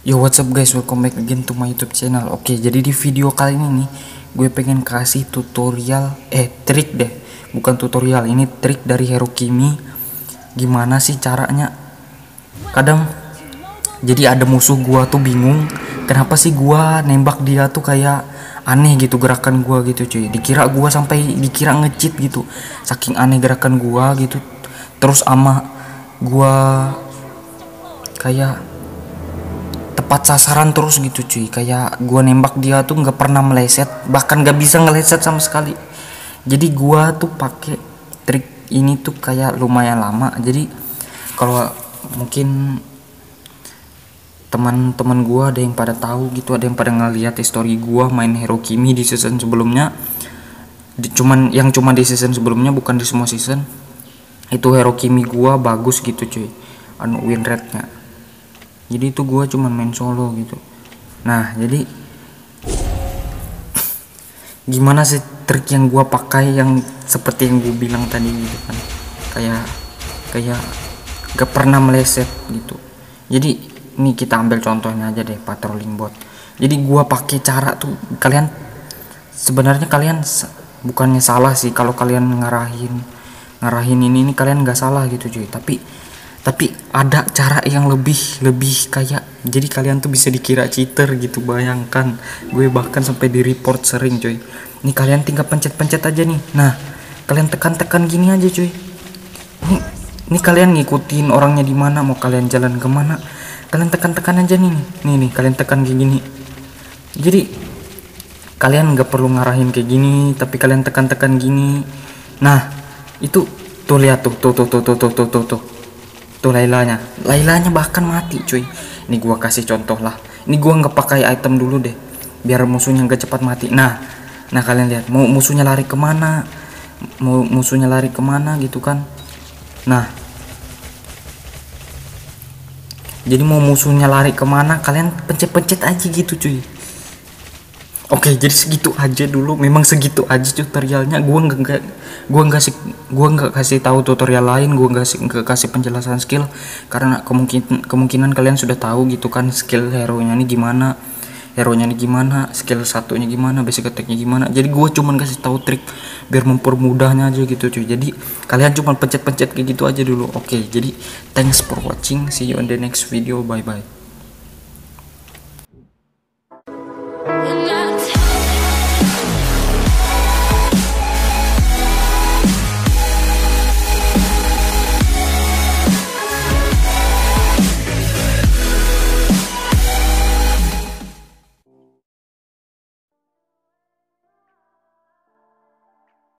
Yo, what's up guys, welcome back again to my YouTube channel. Oke, jadi di video kali ini nih gue pengen kasih tutorial trik deh, bukan tutorial, ini trik dari Hero Kimmy. Gimana sih caranya? Kadang jadi ada musuh gua tuh bingung kenapa sih gua nembak dia tuh kayak aneh gitu gerakan gua gitu cuy. Dikira gua sampai dikira nge-cheat gitu. Saking aneh gerakan gua gitu. Terus ama gua kayak tepat sasaran terus gitu cuy, kayak gua nembak dia tuh nggak pernah meleset, bahkan nggak bisa ngeleset sama sekali. Jadi gua tuh pakai trik ini tuh kayak lumayan lama. Jadi kalau mungkin teman-teman gua ada yang pada tahu gitu, ada yang pada ngeliat history gua main Hero Kimmy di season sebelumnya, cuman di season sebelumnya, bukan di semua season. Itu Hero Kimmy gua bagus gitu cuy, anu win rate-nya. Jadi itu gue cuman main solo gitu. Nah jadi gimana sih trik yang gue pakai yang seperti yang gue bilang tadi gitu kan, kayak gak pernah meleset gitu. Jadi ini kita ambil contohnya aja deh, patrolling bot. Jadi gue pakai cara tuh, kalian sebenarnya kalian bukannya salah sih kalau kalian ngarahin ini kalian nggak salah gitu cuy, tapi ada cara yang lebih kayak, jadi kalian tuh bisa dikira cheater gitu. Bayangkan, gue bahkan sampai di report sering cuy. Ini kalian tinggal pencet-pencet aja nih, nah kalian tekan-tekan gini aja cuy. Ini kalian ngikutin orangnya di mana, mau kalian jalan kemana, kalian tekan-tekan aja nih kalian tekan kayak gini. Jadi kalian nggak perlu ngarahin kayak gini, tapi kalian tekan-tekan gini. Nah itu tuh lihat tuh tuh Lailanya bahkan mati cuy. Ini gua kasih contoh lah, ini gua nggak pakai item dulu deh biar musuhnya nggak cepat mati. Nah kalian lihat mau musuhnya lari kemana, gitu kan. Nah jadi mau musuhnya lari kemana kalian pencet-pencet aja gitu cuy. Oke, jadi segitu aja dulu, memang segitu aja tutorialnya. Gua nggak kasih tahu tutorial lain, gua nggak kasih penjelasan skill karena kemungkinan kalian sudah tahu gitu kan, skill hero nya ini gimana, skill satunya gimana, basic attack-nya gimana. Jadi gua cuman kasih tahu trik biar mempermudahnya aja gitu cuy. Jadi kalian cuman pencet-pencet kayak gitu aja dulu. Oke, jadi thanks for watching, see you on the next video, bye bye.